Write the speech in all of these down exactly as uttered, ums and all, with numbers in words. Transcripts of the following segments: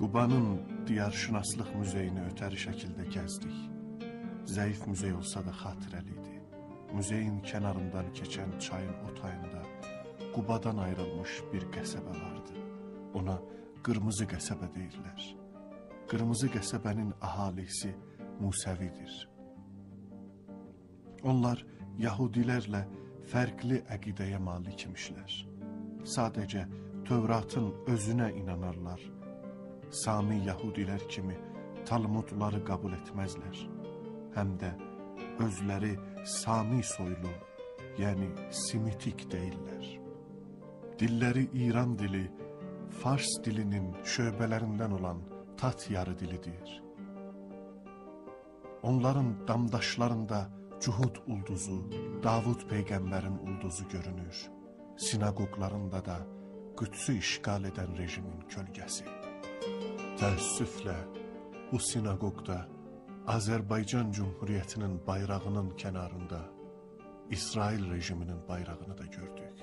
Qubanın diyarşünaslıq müzeyini ötəri şəkildə gəzdik. Zəif müzey olsa da xatirəliydi. Müzeyin kənarından keçən çayın o tayında Qubadan ayrılmış bir qəsəbə vardı. Ona Qırmızı Qəsəbə deyirlər. Qırmızı Qəsəbənin əhalisi Musəvidir. Onlar Yahudilərlə fərqli əqidəyə malik imişlər. Sadəcə Tövratın özünə inanarlar. Sami Yahudilər kimi Talmudları qəbul etməzlər. Həm də özləri Sami soylu, yəni Semitik deyirlər. Dilləri İran dili, Fars dilinin şöbələrindən olan Tat yarı dilidir. Onların damdaşlarında Cuhud ulduzu, Davud peyğəmbərin ulduzu görünür. Sinagoglarında da Qüdsü işgal edən rejimin kölgəsi. Təəssüflə, bu sinagogda Azərbaycan Cümhuriyyətinin bayrağının kənarında İsrail rejiminin bayrağını da gördük.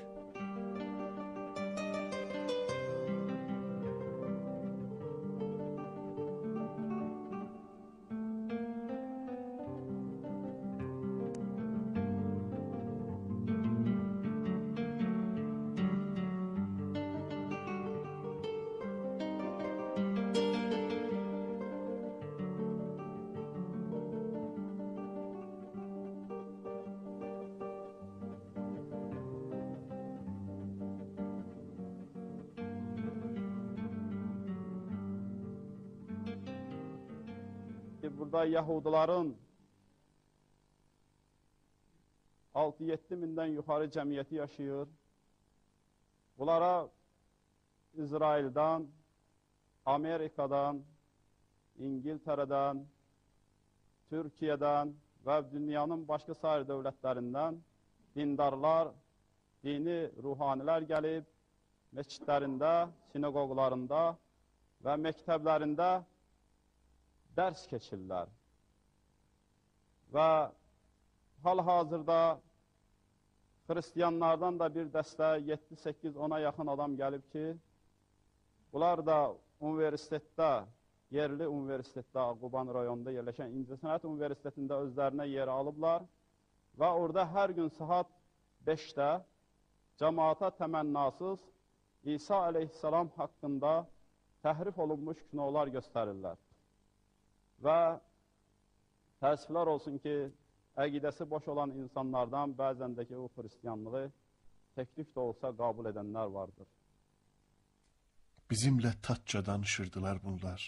Burada Yahudilərin altı-yeddi mindən yuxarı cəmiyyəti yaşayır. Bunlara İsraildən, Amerikadan, İngilterədən, Türkiyədən və dünyanın başqa sair dövlətlərindən dindarlar, dini ruhanilər gəlib, məscidlərində, sinagoglarında və məktəblərində dərs keçirlər və hal-hazırda xristiyanlardan da bir dəstə yeddi səkkiz ona yaxın adam gəlib ki, bunlar da universitetdə, yerli universitetdə, Quban rayonunda yerləşən İncəsənət Universitetində özlərinə yer alıblar və orada hər gün saat beşdə cəmaata təmənnasız İsa Aleyhisselam haqqında təhrif olunmuş kinolar göstərirlər. Və təəssüflər olsun ki, əqidəsi boş olan insanlardan bəzən də ki, o xristiyanlığı təklif də olsa qəbul edənlər vardır. Bizimlə Tatça danışırdılar bunlar.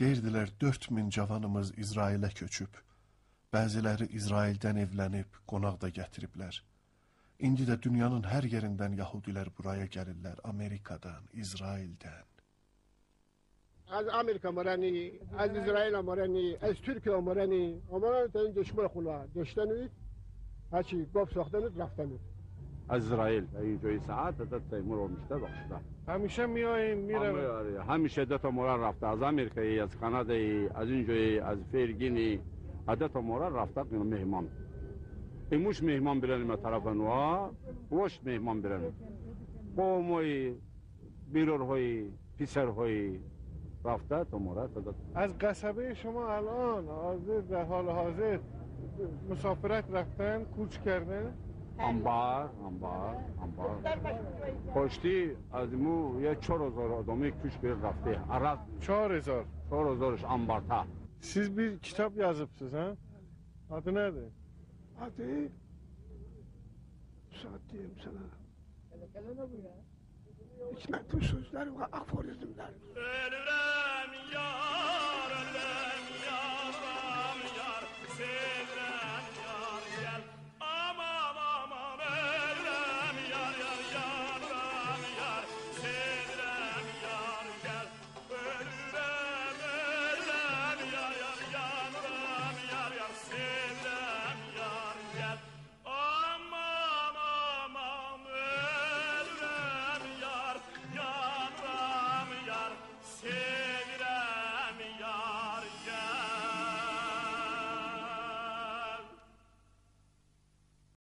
Deyirdilər, dörd min cavanımız İsrailə köçüb. Bəziləri İsraildən evlənib, qonaq da gətiriblər. İndi də dünyanın hər yerindən Yahudilər buraya gəlirlər, Amerikadan, İsraildən. از آمریکا مرنی، از اسرائیل مرنی، از ترکیه مرنی، آماده تن دشمن خونه دشتنویت، هرچی گاب ساختنویت رفتنویت. از اسرائیل اینجای ساعت داد تیمور آمیشته داشته. همیشه میایم میرم. همیشه داد تمورا رفته از آمریکایی، از کانادایی، از اینجای از فرگینی، داد تمورا رفته که مهمان. اموش مهمان برنیم از طرف نوا، وش مهمان برنیم. قومی، بیرورهای، پیسرهای. از قصبه شما الان حاضر در حال حاضر مسافرت رفتن کوچ کردن انبار انبار انبار پشتی از مو یه چهار هزار آدمی کوچ بیر رفته عرق چهار هزار چهار هزارش انبارتا سیز بیر کتاب یازبسیز ها adı nerede adı saat diyeyim sana İçmekli sözler ve akforizmler. Ölürüm ya